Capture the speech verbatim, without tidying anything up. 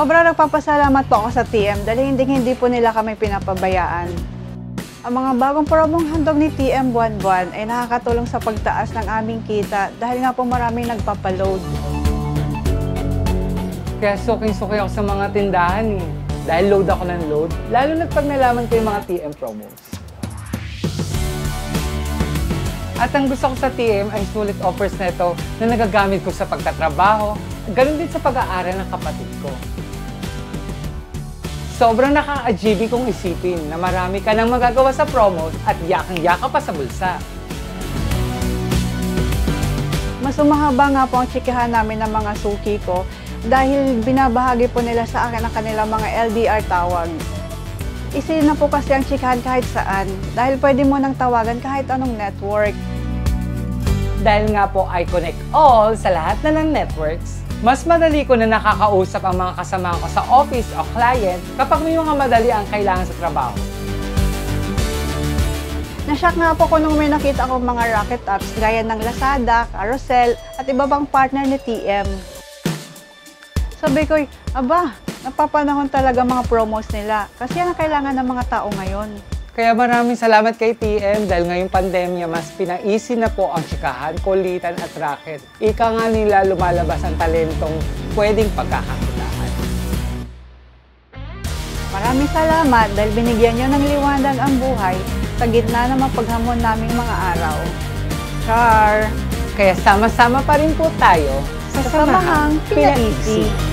Sobrang nagpapasalamat po ako sa T M dahil hindi hindi po nila kami pinapabayaan. Ang mga bagong promong handog ni T M buwan-buwan ay nakakatulong sa pagtaas ng aming kita dahil nga po maraming nagpapaload. Kaya suking-suki ako sa mga tindahan eh. Dahil load ako ng load, lalo na pag nalaman ko yung mga T M promos. At ang gusto ko sa T M ay sulit offers nito na, na nagagamit ko sa pagtatrabaho, ganun din sa pag-aaral ng kapatid ko. Sobrang nakaka-G B kong isipin na marami ka nang magagawa sa promos at yakang-yaka pa sa bulsa. Mas umahaba nga po ang tsikahan namin ng mga suki ko dahil binabahagi po nila sa akin ang kanilang mga L D R tawag. Isin na po kasi ang tsikahan kahit saan dahil pwede mo nang tawagan kahit anong network. Dahil nga po I Connect All sa lahat na ng networks, mas madali ko na nakakausap ang mga kasama ko sa office o client kapag may mga madali ang kailangan sa trabaho. Nashock nga po ko nung may nakita akong mga racket apps gaya ng Lazada, Carousel at iba pang partner ni T M. Sabi ko, aba, napapanahon talaga mga promos nila kasi yan ang kailangan ng mga tao ngayon. Kaya maraming salamat kay T M dahil ngayong pandemya mas pinaisin na po ang tsikahan, kulitan at racket. Ika nga nila lumalabas ang talentong pwedeng pagkakakitaan. Maraming salamat dahil binigyan nyo ng liwanag ang buhay sa gitna ng mapaghamon naming mga araw. Char! Kaya sama-sama pa rin po tayo sa, sa samahang pinaisi.